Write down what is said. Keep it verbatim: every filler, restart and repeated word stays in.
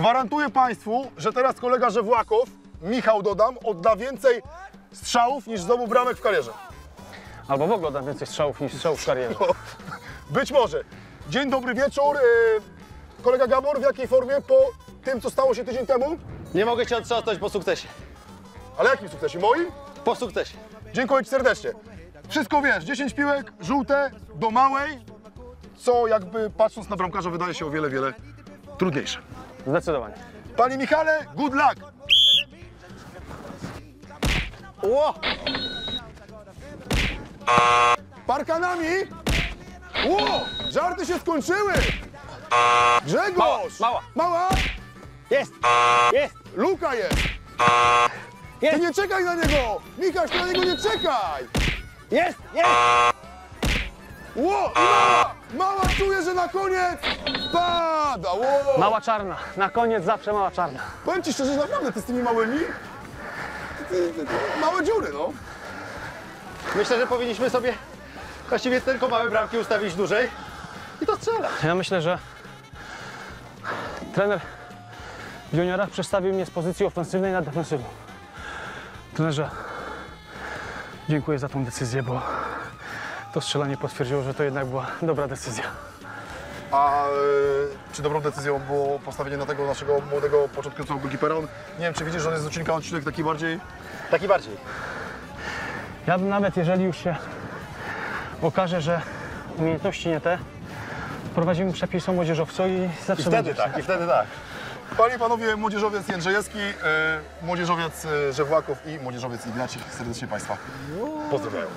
Gwarantuję Państwu, że teraz kolega Żewłakow, Michał dodam, odda więcej strzałów niż zdobył bramek w karierze. Albo w ogóle odda więcej strzałów niż strzałów w karierze. No, być może. Dzień dobry, wieczór. Kolega Gabor, w jakiej formie po tym, co stało się tydzień temu? Nie mogę cię otrząsnąć po sukcesie. Ale jakim sukcesie? Moim? Po sukcesie. Dziękuję ci serdecznie. Wszystko wiesz, dziesięć piłek, żółte, do małej, co jakby patrząc na bramkarza wydaje się o wiele, wiele trudniejsze. Zdecydowanie. Panie Michale, good luck! Ło! Parkanami! Ło! Żarty się skończyły! Grzegorz! Mała! Mała! Mała. Jest! Jest! Luka jest! Jest! Ty nie czekaj na niego! Michał, ty na niego nie czekaj! Jest! Jest! Ło! I mała! Mała czuje, że na koniec pada! Ło! Mała czarna. Na koniec zawsze mała czarna. Powiem ci szczerze, że naprawdę ty z tymi małymi... Małe dziury, no. Myślę, że powinniśmy sobie właściwie tylko małe bramki ustawić dłużej i to strzela. Ja myślę, że trener w juniorach przestawił mnie z pozycji ofensywnej na defensywną. Trenerze, dziękuję za tą decyzję, bo to strzelanie potwierdziło, że to jednak była dobra decyzja. A y, czy dobrą decyzją było postawienie na tego naszego młodego, początkującego goalkeepera? On, nie wiem, czy widzisz, że on jest z odcinka odcinek taki bardziej? Taki bardziej. Ja bym nawet, jeżeli już się okaże, że umiejętności nie te, prowadzimy przepisy o młodzieżowcu i zawsze... I wtedy tak, i wtedy tak. Panie i panowie, młodzieżowiec Jędrzejewski, y, młodzieżowiec Żewłakow i młodzieżowiec Ignacik. Serdecznie Państwa pozdrawiam.